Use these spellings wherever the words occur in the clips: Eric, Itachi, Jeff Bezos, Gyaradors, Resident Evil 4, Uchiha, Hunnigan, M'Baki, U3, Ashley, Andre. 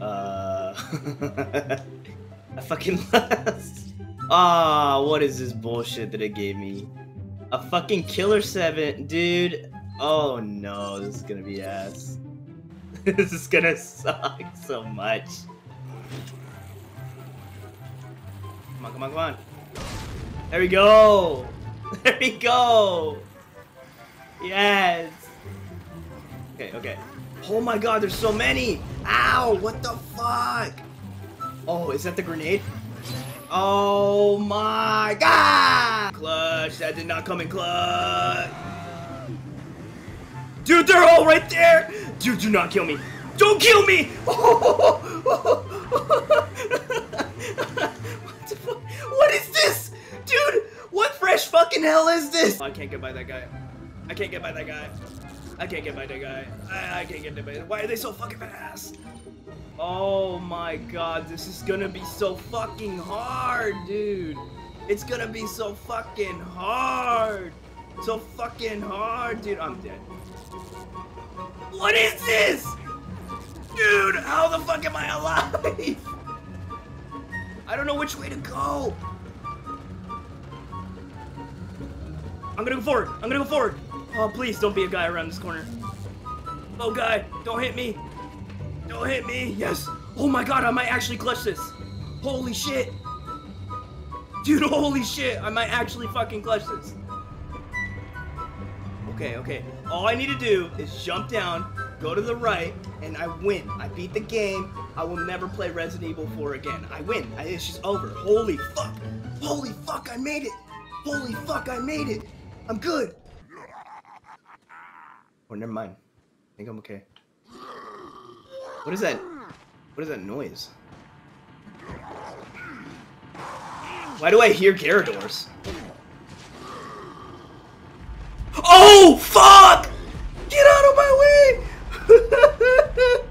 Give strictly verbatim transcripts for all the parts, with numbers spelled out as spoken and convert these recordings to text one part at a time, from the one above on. Uh, I fucking lost. Ah, oh, what is this bullshit that it gave me? A fucking killer seven, dude. Oh no, this is gonna be ass. This is gonna suck so much. Come on, come on, come on. There we go. There we go. Yes. Okay, okay. Oh my god, there's so many! Ow, what the fuck? Oh, is that the grenade? Oh my god! Clutch, that did not come in clutch! Dude, they're all right there! Dude, do not kill me! Don't kill me! What the fuck? What is this? Dude, what fresh fucking hell is this? Oh, I can't get by that guy. I can't get by that guy. I can't get by that guy. I, I can't get by that. Why are they so fucking fast? Oh my god, this is gonna be so fucking hard, dude. It's gonna be so fucking hard. So fucking hard, dude. I'm dead. What is this? Dude, how the fuck am I alive? I don't know which way to go. I'm gonna go forward. I'm gonna go forward. Oh, please don't be a guy around this corner. Oh, guy, don't hit me. Don't hit me. Yes. Oh my god, I might actually clutch this. Holy shit. Dude, holy shit. I might actually fucking clutch this. Okay, okay. All I need to do is jump down, go to the right, and I win. I beat the game. I will never play Resident Evil four again. I win. I, it's just over. Holy fuck. Holy fuck, I made it. Holy fuck, I made it. I'm good. Oh, never mind. I think I'm okay. What is that? What is that noise? Why do I hear Gyaradors? Oh, fuck! Get out of my way!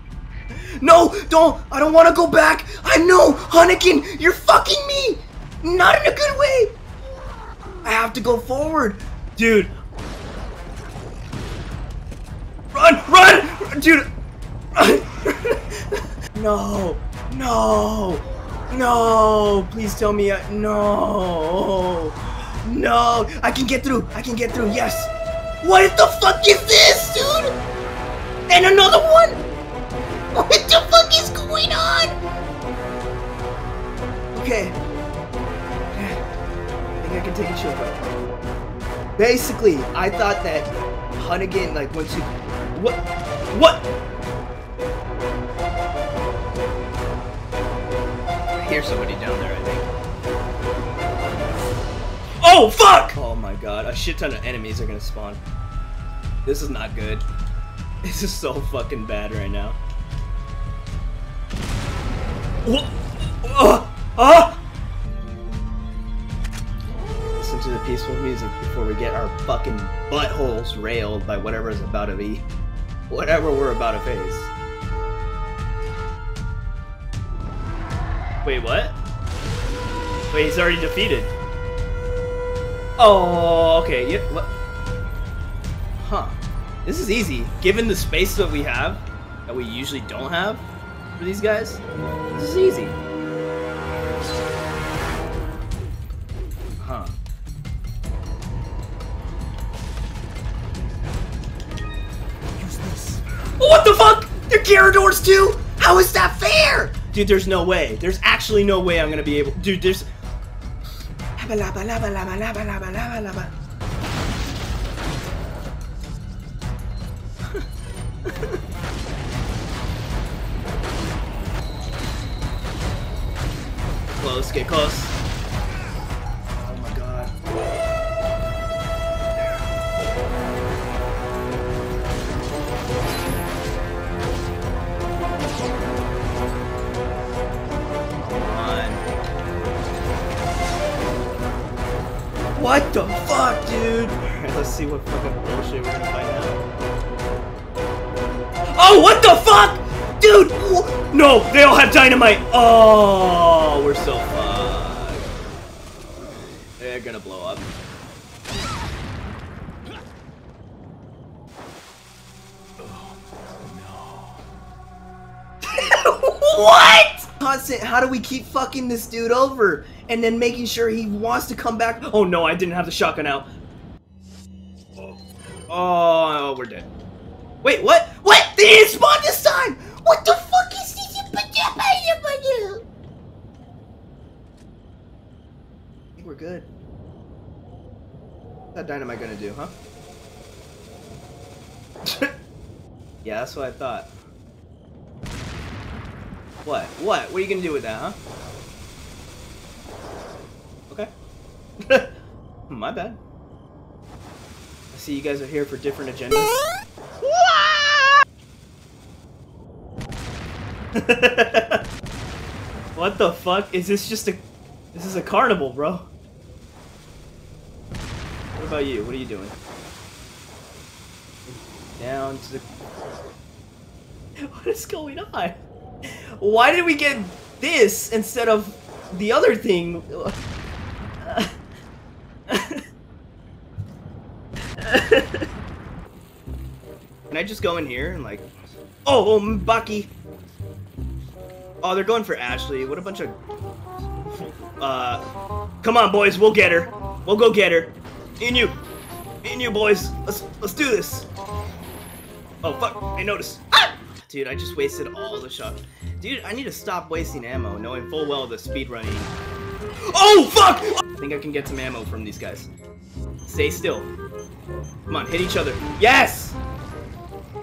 No, don't! I don't want to go back! I know! Hunnigan, you're fucking me! Not in a good way! I have to go forward! Dude! Run! Run! Dude! Run. No! No! No! Please tell me I- No! No! I can get through! I can get through! Yes! What the fuck is this, dude? And another one? What the fuck is going on? Okay. I think I can take a shortcut. Basically, I thought that Hunnigan, like, once you- What? What? I hear somebody down there, I think. Oh, fuck! Oh my god, a shit ton of enemies are gonna spawn. This is not good. This is so fucking bad right now. What? Uh, uh! Listen to the peaceful music before we get our fucking buttholes railed by whatever is about to be. Whatever we're about to face. Wait, what? Wait, he's already defeated. Oh, okay. Yeah, what? Huh. This is easy. Given the space that we have, that we usually don't have for these guys, this is easy. Huh. What the fuck? They're Gyaradors too? How is that fair? Dude, there's no way. There's actually no way I'm gonna be able. Dude, there's. Close, get close. Oh my god. What the fuck, dude? Alright, let's see what fucking bullshit we're gonna find out. Oh, what the fuck? Dude! No, they all have dynamite! Oh, we're so fucked. They're gonna blow up. Oh, no. What? Constant, how do we keep fucking this dude over? And then making sure he wants to come back. Oh no, I didn't have the shotgun out. Oh, oh we're dead. Wait, what? What? They didn't spawn this time! What the fuck is this? I think we're good. What's that dynamite gonna do, huh? Yeah, that's what I thought. What? What? What are you gonna do with that, huh? Okay. My bad. I see you guys are here for different agendas. What the fuck? Is this just a... This is a carnival, bro. What about you? What are you doing? Down to the... What is going on? Why did we get this instead of the other thing? Can I just go in here and like... Oh, oh, M'Baki! Oh, they're going for Ashley. What a bunch of... Uh... Come on, boys. We'll get her. We'll go get her. Me and you. Me and you, boys. Let's let's do this. Oh, fuck. I noticed. Ah! Dude, I just wasted all the shots. Dude, I need to stop wasting ammo, knowing full well the speedrunning. Oh, fuck! I think I can get some ammo from these guys. Stay still. Come on, hit each other. Yes!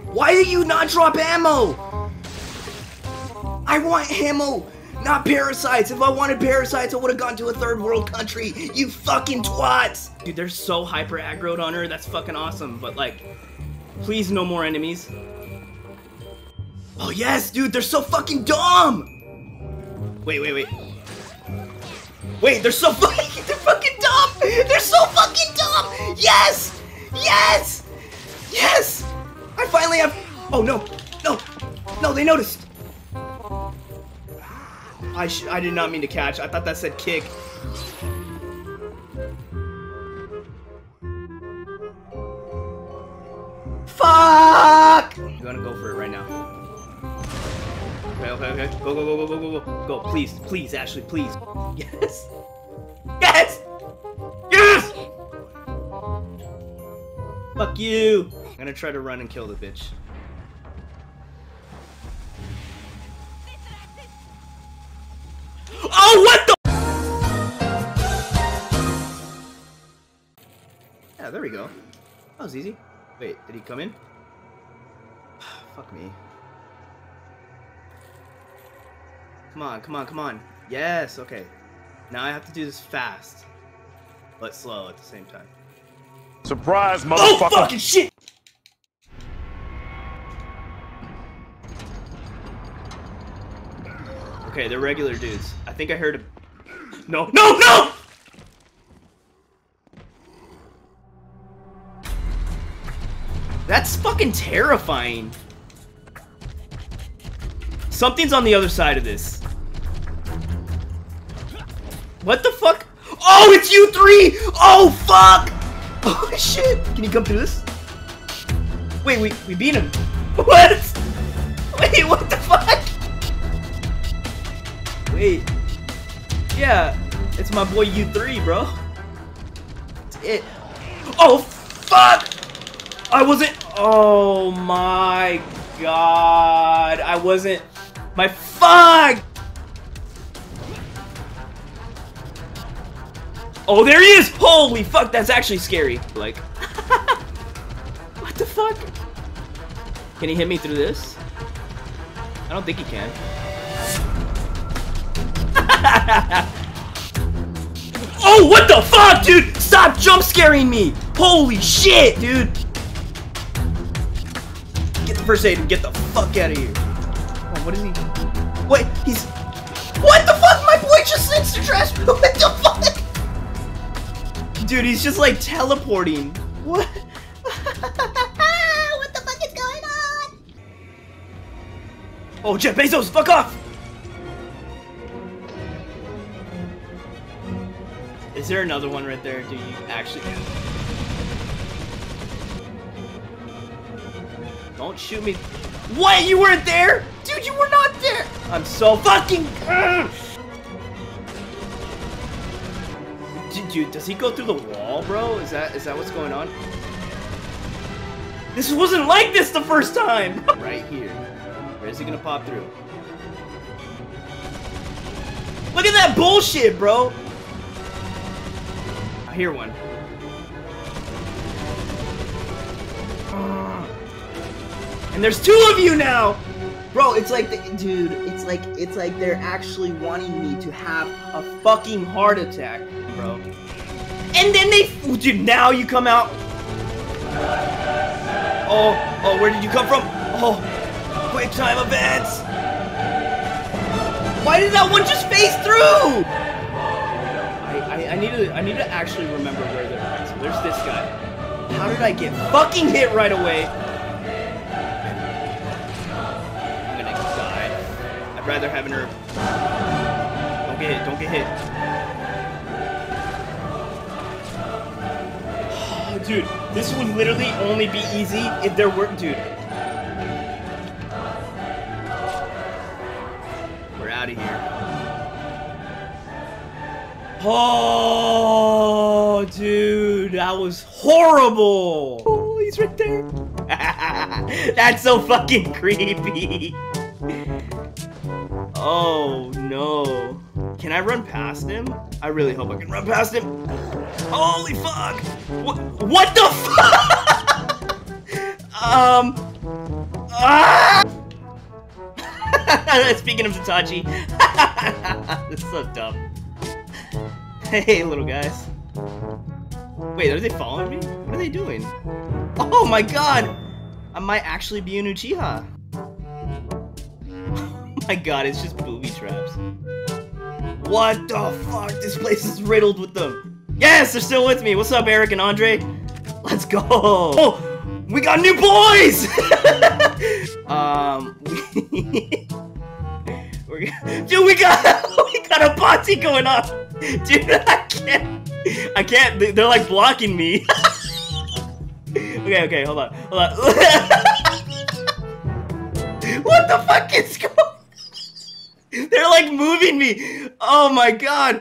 Why did you not drop ammo? I want ammo, not parasites. If I wanted parasites, I would have gone to a third world country. You fucking twats! Dude, they're so hyper aggroed on her. That's fucking awesome. But like, please, no more enemies. Oh yes, dude, they're so fucking dumb. Wait, wait, wait. Wait, they're so fucking, they're fucking dumb. They're so fucking dumb. Yes, yes, yes. I finally have. Oh no, no, no. They noticed. I, sh I did not mean to catch. I thought that said kick. Fuck! I'm gonna go for it right now. Okay, okay, okay. Go, go, go, go, go, go, go. Go, please, please, Ashley, please. Yes! Yes! Yes! Fuck you! I'm gonna try to run and kill the bitch. Oh, what the? Yeah, there we go. That was easy. Wait, did he come in? Fuck me. Come on, come on, come on. Yes, okay. Now I have to do this fast, but slow at the same time. Surprise, motherfucker! Oh, fucking shit! Okay, they're regular dudes. I think I heard a... No, no, no! That's fucking terrifying. Something's on the other side of this. What the fuck? Oh, it's U three! Oh, fuck! Oh, shit! Can you come through this? Wait, we, we beat him. What? Wait, what the fuck? Wait, yeah, it's my boy U three, bro. It's it. Oh, fuck! I wasn't, oh my god. I wasn't, my fuck! Oh, there he is! Holy fuck, that's actually scary. Like, what the fuck? Can he hit me through this? I don't think he can. Oh, what the fuck, dude! Stop jump scaring me! Holy shit, dude! Get the first aid and get the fuck out of here. Oh, what is he? Wait, he's. What the fuck? My boy just insta-trash! What the fuck? Dude, he's just like teleporting. What? What the fuck is going on? Oh, Jeff Bezos, fuck off! Is there another one right there? Do you actually... Don't shoot me. What? You weren't there? Dude, you were not there! I'm so fucking. Dude, does he go through the wall, bro? Is that is that what's going on? This wasn't like this the first time. Right here. Where is he gonna pop through? Look at that bullshit, bro. I hear one. And there's two of you now! Bro, it's like, the, dude, it's like, it's like they're actually wanting me to have a fucking heart attack, bro. And then they, oh, dude, now you come out. Oh, oh, where did you come from? Oh, quick time events. Why did that one just phase through? I, I, I need to, I need to actually remember where they're at. So there's this guy. How did I get fucking hit right away? Rather have an herb. Don't get hit, don't get hit. Oh, dude, this would literally only be easy if there weren't, dude. We're out of here. Oh, dude, that was horrible. Oh, he's right there. That's so fucking creepy. Oh no. Can I run past him? I really hope I can run past him. Holy fuck! What, what the fuck? um. Ah! Speaking of Itachi. That's so dumb. Hey, little guys. Wait, are they following me? What are they doing? Oh my god! I might actually be an Uchiha. My god, it's just booby traps. What the fuck? This place is riddled with them. Yes, they're still with me. What's up, Eric and Andre? Let's go. Oh, we got new boys. um, we're gonna, dude, we got we got a Ponzi going on. Dude, I can't. I can't. They're like blocking me. okay, okay, hold on, hold on. What the fuck is going on? They're like moving me! Oh my god!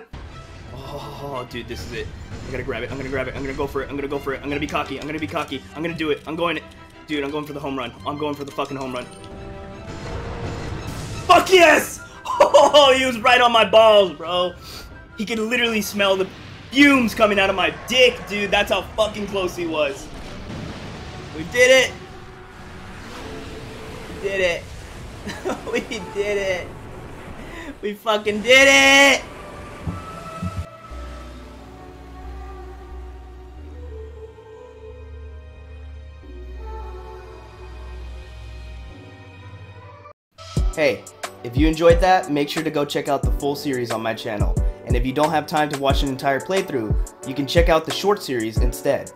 Oh, dude, this is it. I gotta grab it, I'm gonna grab it, I'm gonna go for it, I'm gonna go for it, I'm gonna be cocky, I'm gonna be cocky, I'm gonna do it, I'm going it. Dude, I'm going for the home run. I'm going for the fucking home run. Fuck yes! Oh, he was right on my balls, bro. He could literally smell the fumes coming out of my dick, dude. That's how fucking close he was. We did it! We did it. We did it. We fucking did it! Hey, if you enjoyed that, make sure to go check out the full series on my channel. And if you don't have time to watch an entire playthrough, you can check out the short series instead.